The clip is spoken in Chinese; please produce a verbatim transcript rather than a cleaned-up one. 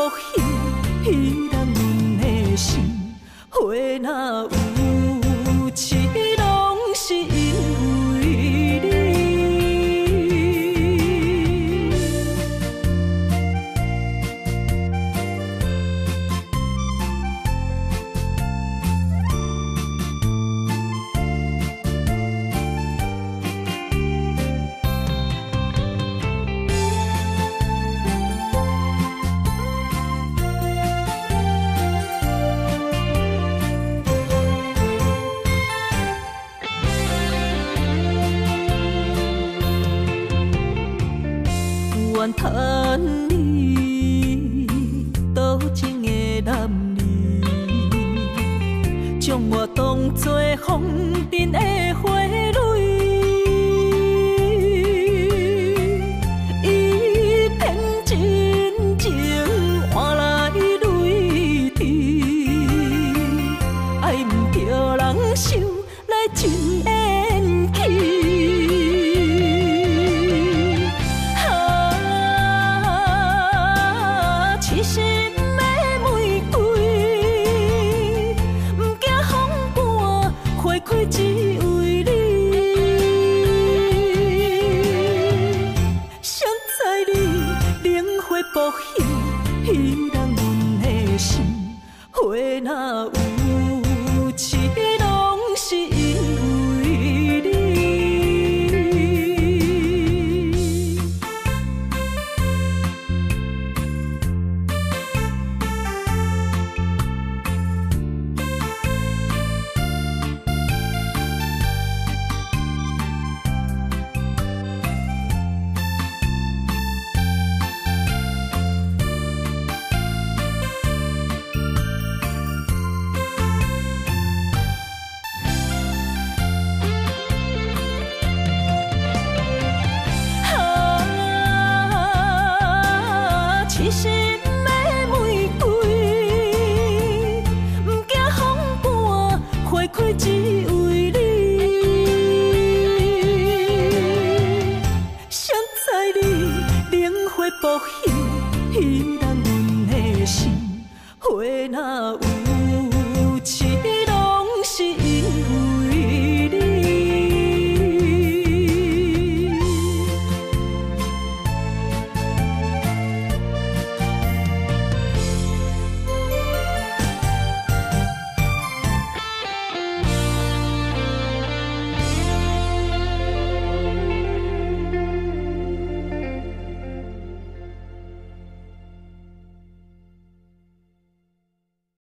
福喜，彼人的心花若有痴，拢是因为你。怨叹你多情的男儿，将我当作风尘的花蕊，伊骗真情换来泪滴，爱唔着人想来真缘起。福喜，彼人阮的心，花若有痴，拢是因为你。痴心的玫瑰，不惊风寒，花开只为你。谁知你冷血不喜，彼人阮的心花若有。